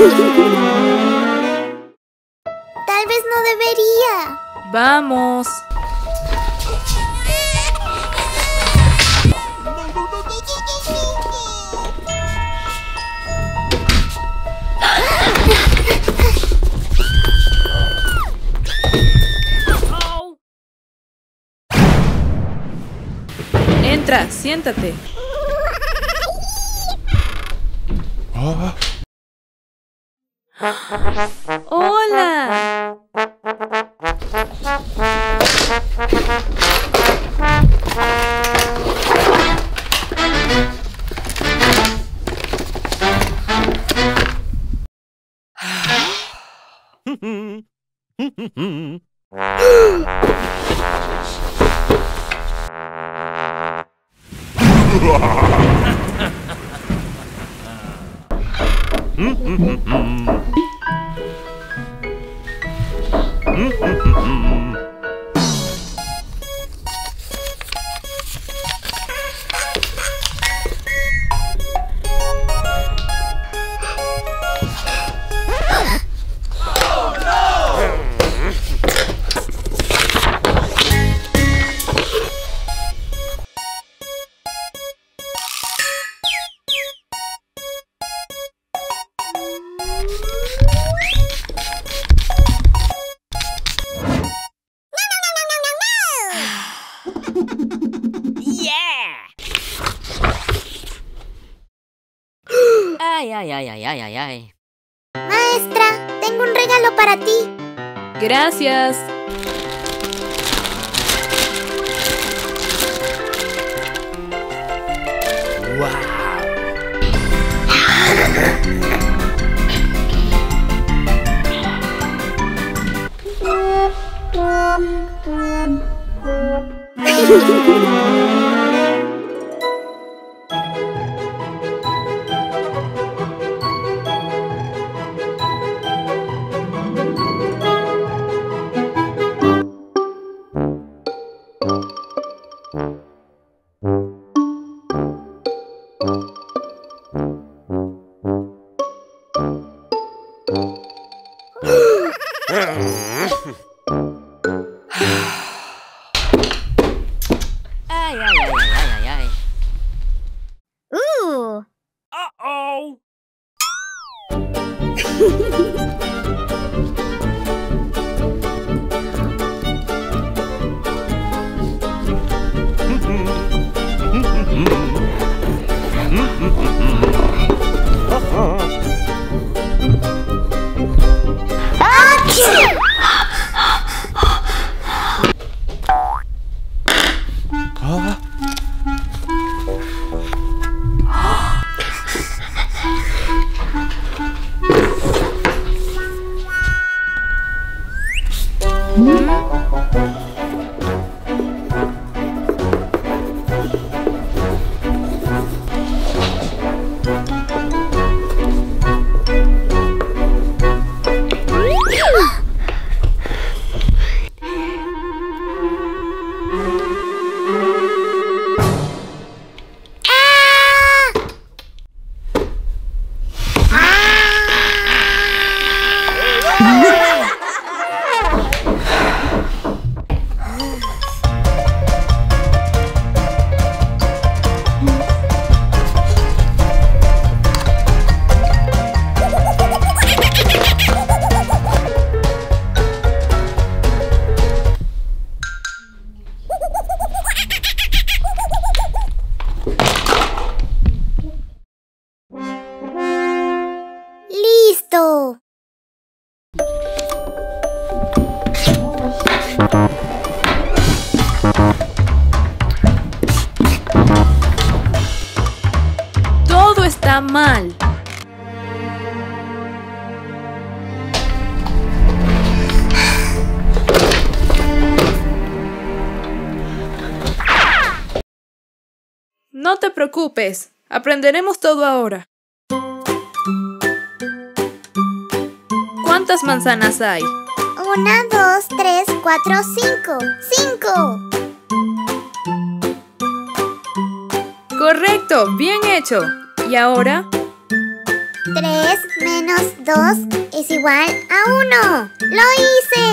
Tal vez no debería. Vamos. Entra, siéntate. ¡Hola! Ay. Maestra, tengo un regalo para ti. Gracias. Wow. Mal. No te preocupes, aprenderemos todo ahora. ¿Cuántas manzanas hay? 1, 2, 3, 4, 5. ¡5! Correcto, bien hecho. ¿Y ahora? 3 menos 2 es igual a 1. ¡Lo hice!